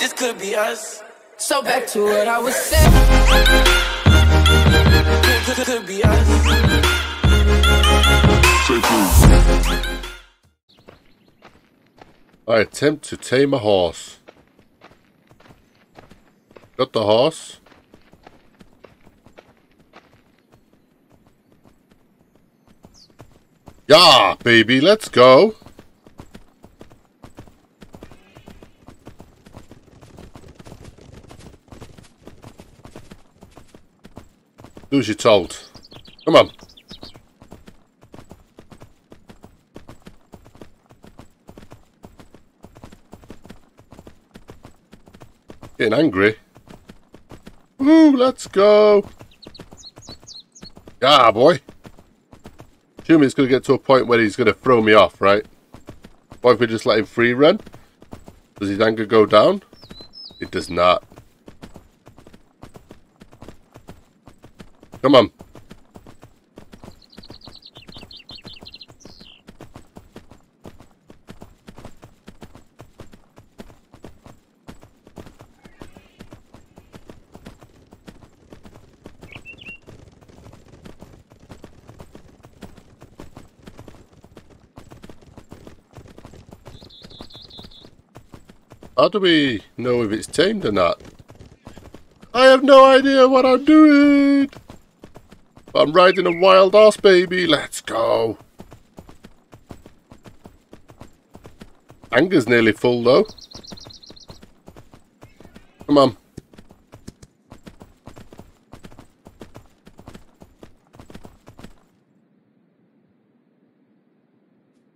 This could be us. So back to what I was saying. This could be us. I attempt to tame a horse. Got the horse. Yeah, baby, let's go. Do as you're told. Come on. Getting angry. Woo, let's go. Yeah, boy. Assuming it's going to get to a point where he's going to throw me off, right? Why if we just let him free run? Does his anger go down? It does not. Come on. How do we know if it's tamed or not? I have no idea what I'm doing. But I'm riding a wild horse, baby. Let's go. Anger's nearly full, though. Come on.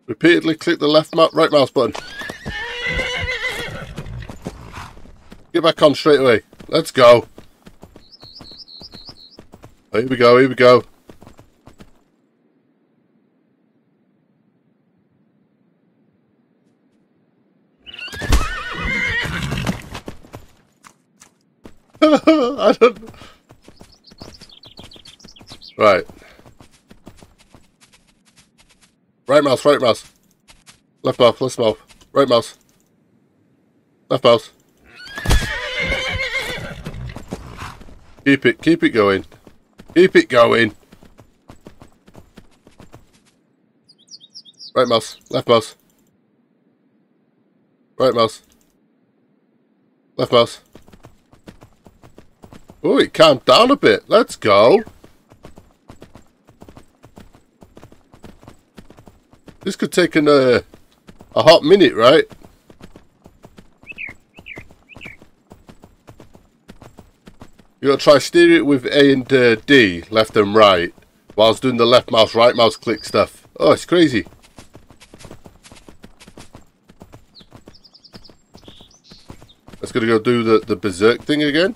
Repeatedly click the left right mouse button. Get back on straight away. Let's go. Oh, here we go, here we go. I don't... Right. Right mouse. Left mouse, right mouse. Left mouse. Keep it going. Keep it going. Right mouse, left mouse. Right mouse. Left mouse. Oh, it calmed down a bit. Let's go. This could take a hot minute, right? You gotta try steering it with A and D, left and right, whilst doing the left mouse, right mouse click stuff. Oh, it's crazy. That's gonna go do the berserk thing again.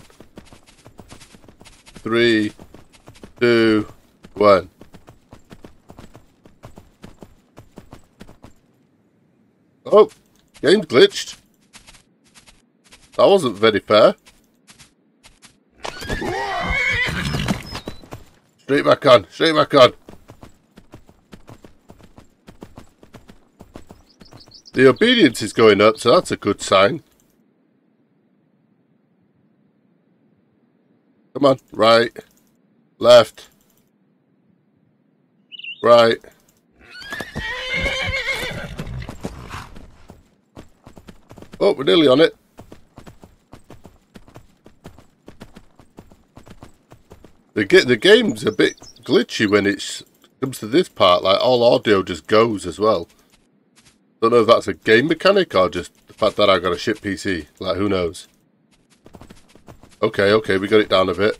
3, 2, 1. Oh, game glitched. That wasn't very fair. Straight back on, straight back on. The obedience is going up, so that's a good sign. Come on, right, left, right. Oh, we're nearly on it. The game's a bit glitchy when it comes to this part, like all audio just goes as well. Don't know if that's a game mechanic or just the fact that I got a shit PC, like who knows. Okay, okay, we got it down a bit.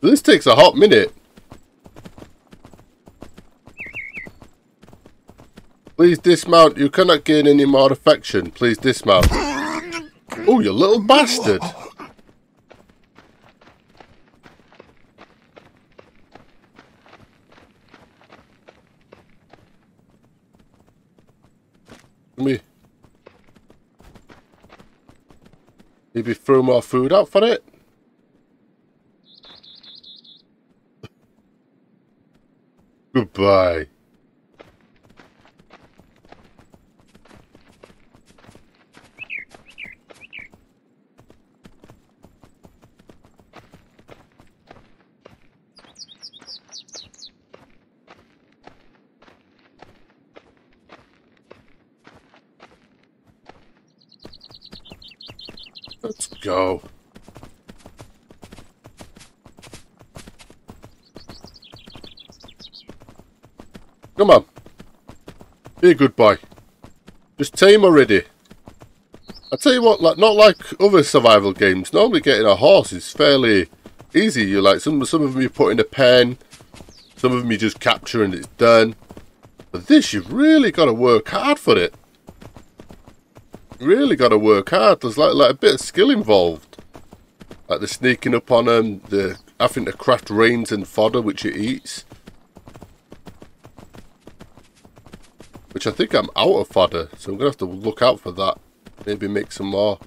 This takes a hot minute. Please dismount. You cannot gain any more affection. Please dismount. Oh, you little bastard. Maybe throw more food out for it. Goodbye. Let's go. Come on. Be a good boy. Just tame already. I tell you what, like, not like other survival games. Normally getting a horse is fairly easy. You like some of them you put in a pen, some of them you just capture and it's done. But this, you've really got to work hard for it. Really got to work hard. There's like a bit of skill involved, like the sneaking up on them, the having to craft reins and fodder which it eats, which I think I'm out of fodder, so I'm gonna have to look out for that. Maybe make some more.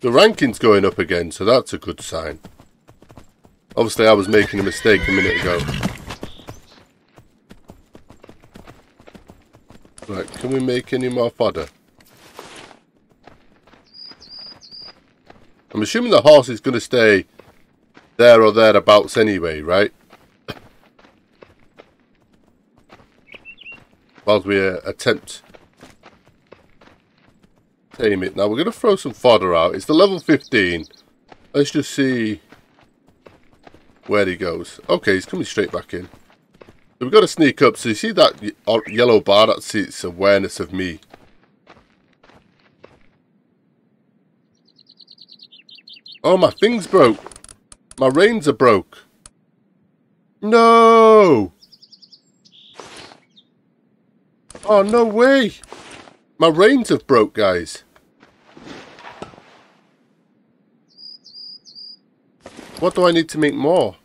The ranking's going up again, so that's a good sign. Obviously, I was making a mistake a minute ago. Right, can we make any more fodder? I'm assuming the horse is going to stay there or thereabouts anyway, right? Whilst we attempt... tame it. Now we're going to throw some fodder out. It's the level 15. Let's just see where he goes. Okay, he's coming straight back in. So we've got to sneak up. So you see that yellow bar? That's its awareness of me. Oh, my thing's broke. My reins are broke. No! Oh, no way! My reins have broke, guys. What do I need to make more?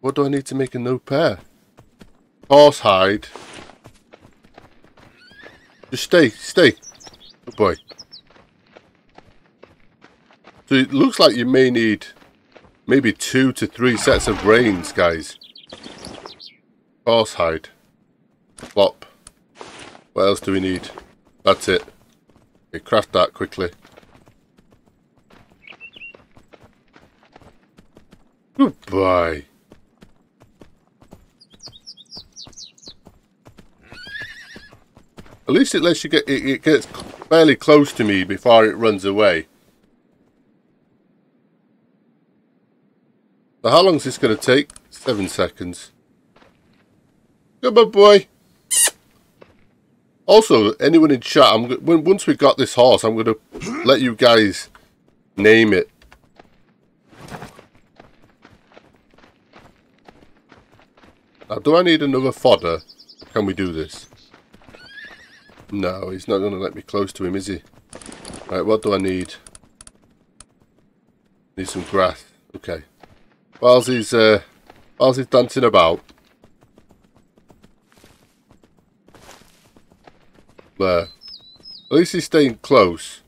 What do I need to make a new pair? Horse hide. Just stay. Good boy. So it looks like you may need maybe 2 to 3 sets of reins, guys. Horse hide. Plop. What else do we need? That's it. Okay, craft that quickly. Goodbye. At least it lets you get it gets fairly close to me before it runs away. So how long is this going to take? 7 seconds. Come on, boy. Also, anyone in chat, once we got this horse, I'm going to let you guys name it. Now, do I need another fodder? Can we do this? No, he's not going to let me close to him, is he? Right, what do I need? Need some grass. Okay. Whilst he's dancing about. There. At least he's staying close.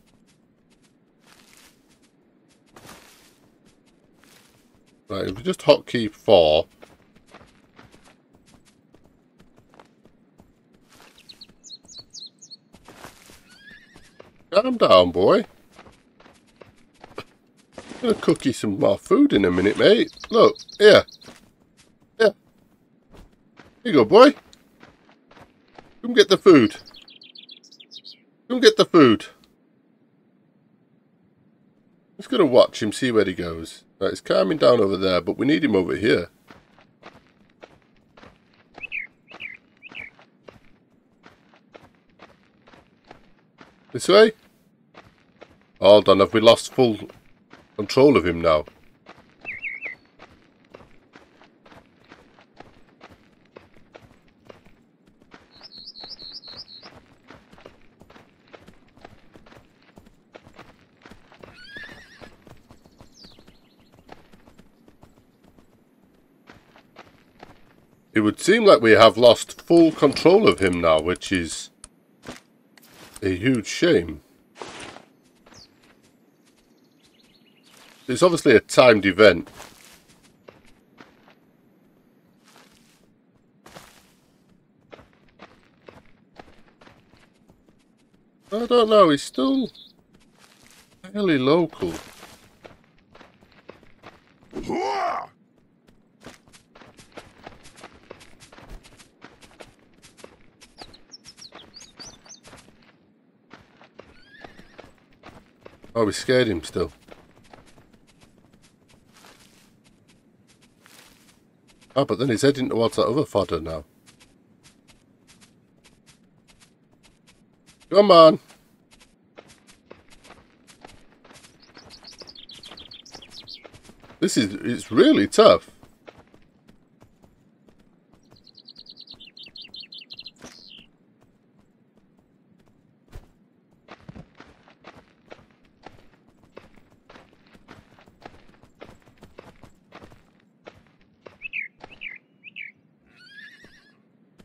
Right, if we just hotkey 4. Calm down, boy. I'm gonna cook you some more food in a minute, mate. Look, here. Yeah. Here you go, boy. Come get the food. Come get the food. I'm just going to watch him, see where he goes. Right, he's calming down over there, but we need him over here. This way? Hold on, have we lost full control of him now? He It would seem like we have lost full control of him now, which is a huge shame. It's obviously a timed event. I don't know, he's still fairly local. Oh, we scared him still. Oh, but then he's heading towards that other fodder now. Come on. This is, it's really tough.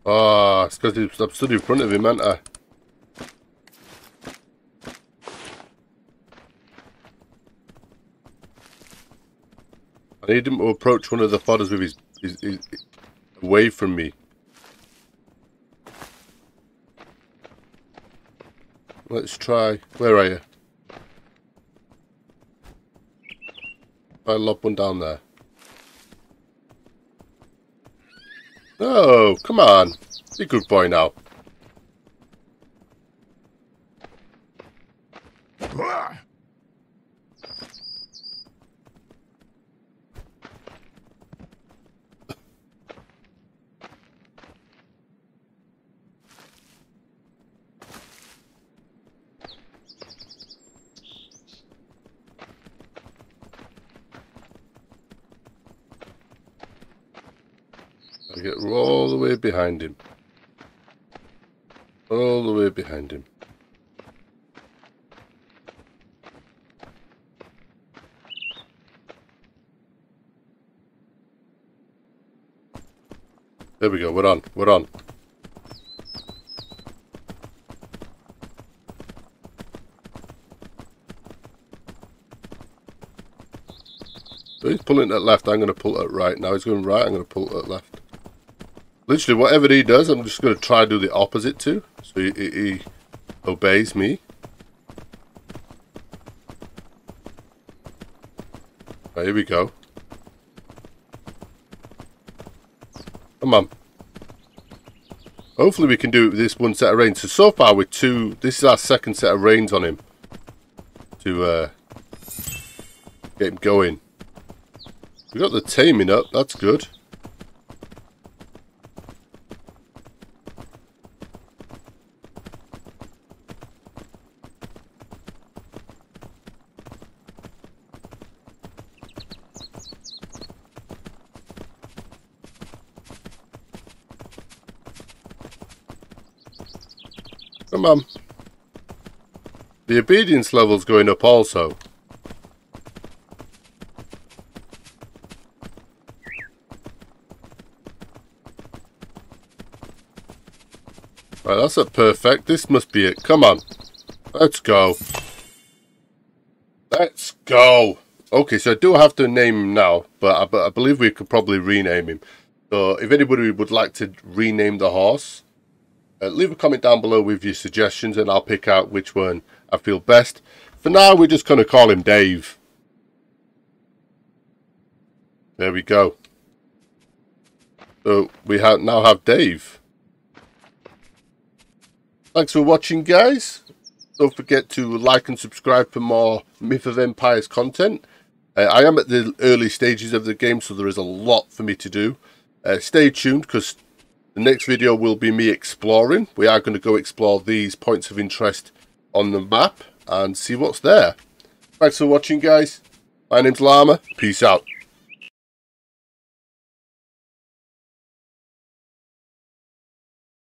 Ah, oh, it's because I'm stood in front of him, aren't I? I need him to approach one of the fodders with his away from me. Let's try. Where are you? I lob one down there. No, come on. Be a good boy now. Get all the way behind him. All the way behind him. There we go, we're on, we're on. So he's pulling at left, I'm going to pull at right. Now he's going right, I'm going to pull at left. Literally, whatever he does, I'm just going to try and do the opposite to. So he obeys me. Right, here we go. Come on. Hopefully we can do this one set of reins. So far with two, this is our second set of reins on him. To get him going. We got the taming up, that's good. Come on. The obedience level's going up also. Right, that's a perfect. This must be it. Come on. Let's go. Let's go. Okay, so I do have to name him now, but I believe we could probably rename him. So if anybody would like to rename the horse, leave a comment down below with your suggestions and I'll pick out which one I feel best. For now, we're just going to call him Dave. There we go. So we now have Dave. Thanks for watching, guys. Don't forget to like and subscribe for more Myth of Empires content. I am at the early stages of the game, so there is a lot for me to do. Stay tuned, because the next video will be me exploring. We are going to go explore these points of interest on the map and see what's there. Thanks for watching, guys. My name's Llama. Peace out.